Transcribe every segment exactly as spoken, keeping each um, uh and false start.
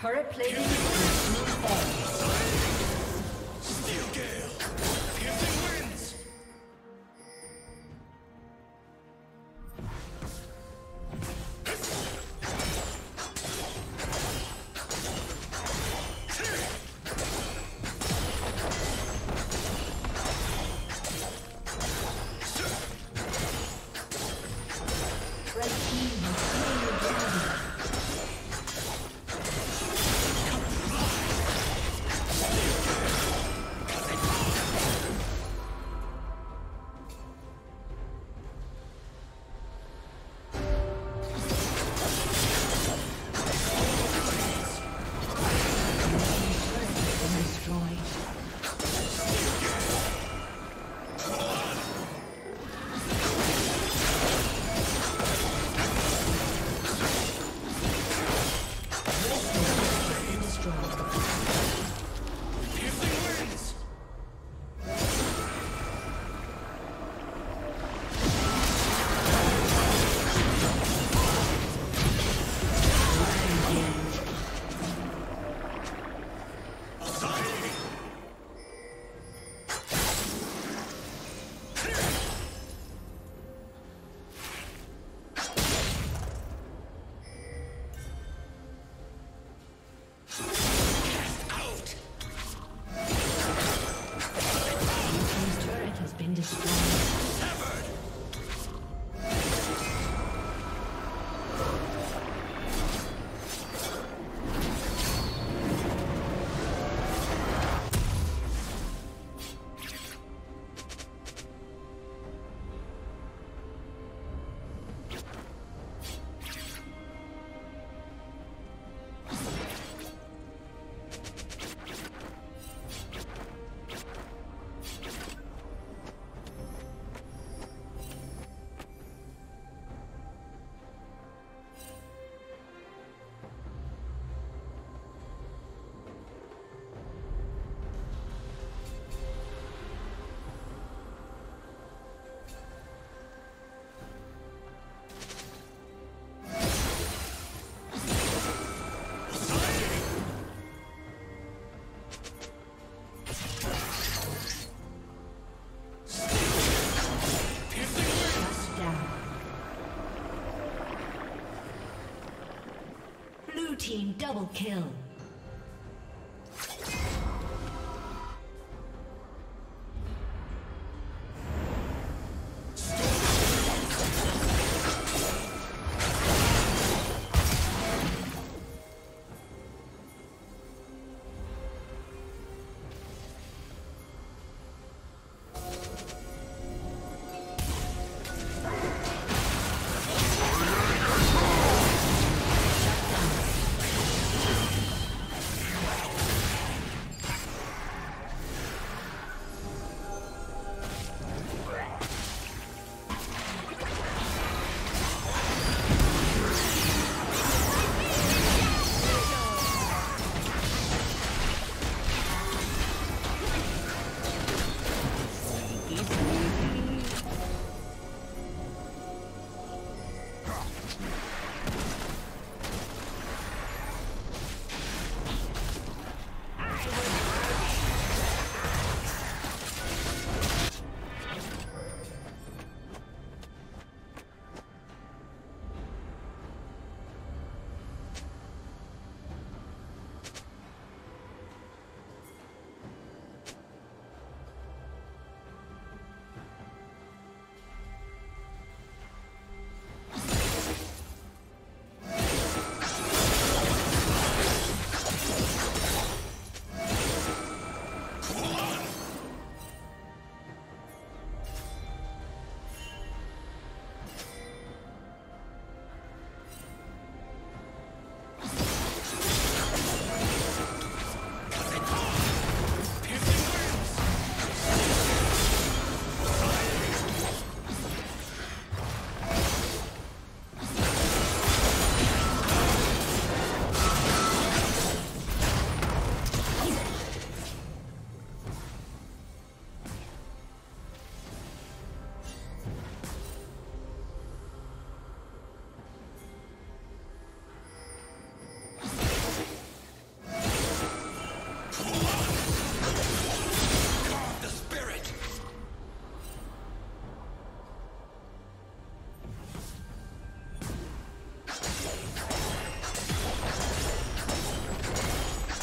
Turret plating is new form. Steel Gale. Piercing winds. Team double kill.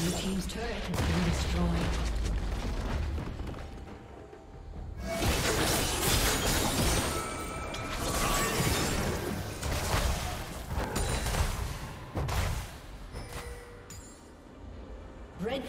Blue team's turret has been destroyed. Red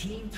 Team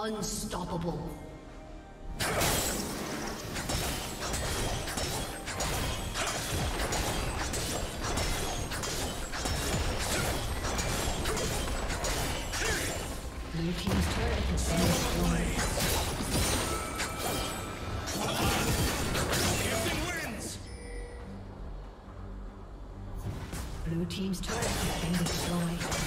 Unstoppable. Blue team's turret has been destroyed. Blue team's turret has been destroyed.